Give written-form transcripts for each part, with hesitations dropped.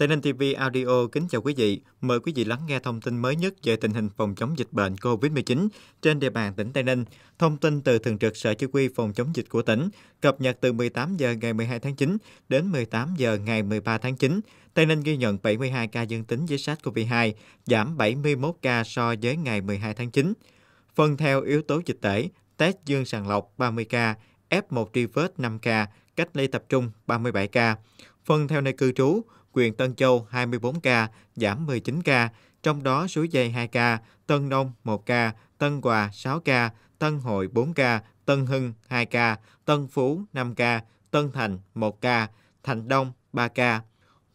Tây Ninh TV Audio kính chào quý vị. Mời quý vị lắng nghe thông tin mới nhất về tình hình phòng chống dịch bệnh COVID-19 trên địa bàn tỉnh Tây Ninh. Thông tin từ Thường trực Sở Chỉ huy phòng chống dịch của tỉnh, cập nhật từ 18 giờ ngày 12 tháng 9 đến 18 giờ ngày 13 tháng 9. Tây Ninh ghi nhận 72 ca dương tính với SARS-CoV-2, giảm 71 ca so với ngày 12 tháng 9. Phân theo yếu tố dịch tễ, test dương sàng lọc 30 ca, F1 truy vết 5 ca, cách ly tập trung 37 ca. Phân theo nơi cư trú, huyện Tân Châu 24 ca, giảm 19 ca, trong đó Suối Dây 2 ca, Tân Đông 1 ca, Tân Hòa 6 ca, Tân Hội 4 ca, Tân Hưng 2 ca, Tân Phú 5 ca, Tân Thành 1 ca, Thành Đông 3 ca.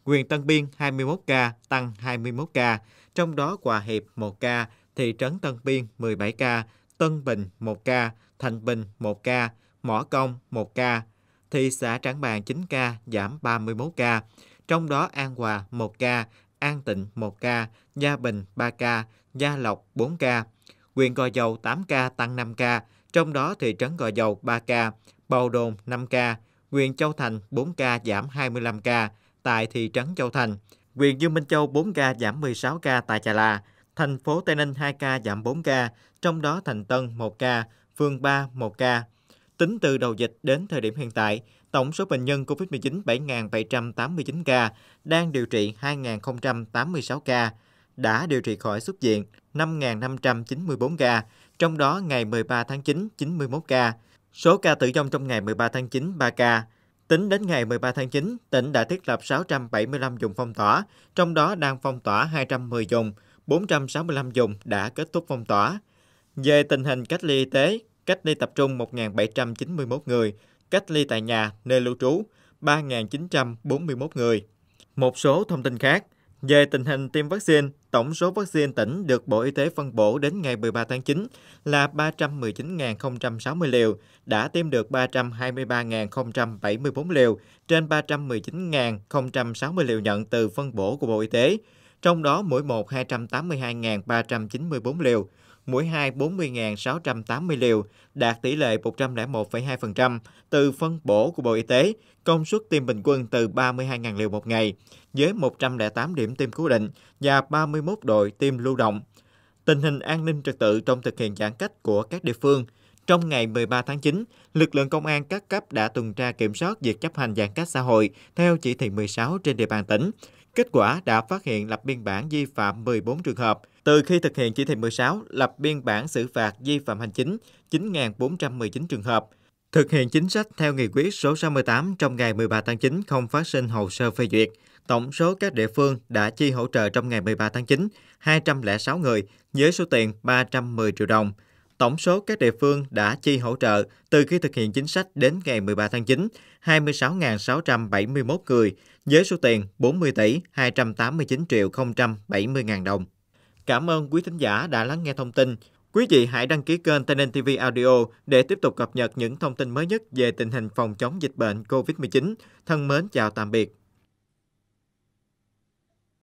Huyện Tân Biên 21 ca, tăng 21 ca, trong đó Hòa Hiệp 1 ca, thị trấn Tân Biên 17 ca, Tân Bình 1 ca, Thành Bình 1 ca, Mỏ Công 1 ca, thị xã Trảng Bàng 9 ca, giảm 31 ca. Trong đó An Hòa 1 ca, An Tịnh 1 ca, Gia Bình 3 ca, Gia Lộc 4 ca. Huyện Gò Dầu 8 ca, tăng 5 ca, trong đó thị trấn Gò Dầu 3 ca, Bầu Đồn 5 ca, huyện Châu Thành 4 ca, giảm 25 ca, tại thị trấn Châu Thành. Huyện Dương Minh Châu 4 ca, giảm 16 ca tại Chà Là. Thành phố Tây Ninh 2 ca, giảm 4 ca, trong đó Thành Tân 1 ca, Phường 3 1 ca. Tính từ đầu dịch đến thời điểm hiện tại, tổng số bệnh nhân COVID-19 7.789 ca, đang điều trị 2.086 ca, đã điều trị khỏi xuất viện 5.594 ca, trong đó ngày 13 tháng 9, 91 ca. Số ca tử vong trong ngày 13 tháng 9, 3 ca. Tính đến ngày 13 tháng 9, tỉnh đã thiết lập 675 vùng phong tỏa, trong đó đang phong tỏa 210 vùng, 465 vùng đã kết thúc phong tỏa. Về tình hình cách ly y tế, cách ly tập trung 1.791 người, cách ly tại nhà, nơi lưu trú 3.941 người. Một số thông tin khác. Về tình hình tiêm vaccine, tổng số vaccine tỉnh được Bộ Y tế phân bổ đến ngày 13 tháng 9 là 319.060 liều, đã tiêm được 323.074 liều trên 319.060 liều nhận từ phân bổ của Bộ Y tế, trong đó mũi 1 282.394 liều, mũi 2 40.680 liều, đạt tỷ lệ 101,2% từ phân bổ của Bộ Y tế, công suất tiêm bình quân từ 32.000 liều một ngày, với 108 điểm tiêm cố định và 31 đội tiêm lưu động. Tình hình an ninh trật tự trong thực hiện giãn cách của các địa phương. Trong ngày 13 tháng 9, lực lượng công an các cấp đã tuần tra kiểm soát việc chấp hành giãn cách xã hội theo chỉ thị 16 trên địa bàn tỉnh. Kết quả đã phát hiện lập biên bản vi phạm 14 trường hợp. Từ khi thực hiện chỉ thị 16, lập biên bản xử phạt vi phạm hành chính 9.419 trường hợp. Thực hiện chính sách theo nghị quyết số 68 trong ngày 13 tháng 9 không phát sinh hồ sơ phê duyệt. Tổng số các địa phương đã chi hỗ trợ trong ngày 13 tháng 9, 206 người với số tiền 310 triệu đồng. Tổng số các địa phương đã chi hỗ trợ từ khi thực hiện chính sách đến ngày 13 tháng 9, 26.671 người với số tiền 40.289.070.000 đồng. Cảm ơn quý thính giả đã lắng nghe thông tin. Quý vị hãy đăng ký kênh Tây Ninh TV Audio để tiếp tục cập nhật những thông tin mới nhất về tình hình phòng chống dịch bệnh COVID-19. Thân mến chào tạm biệt.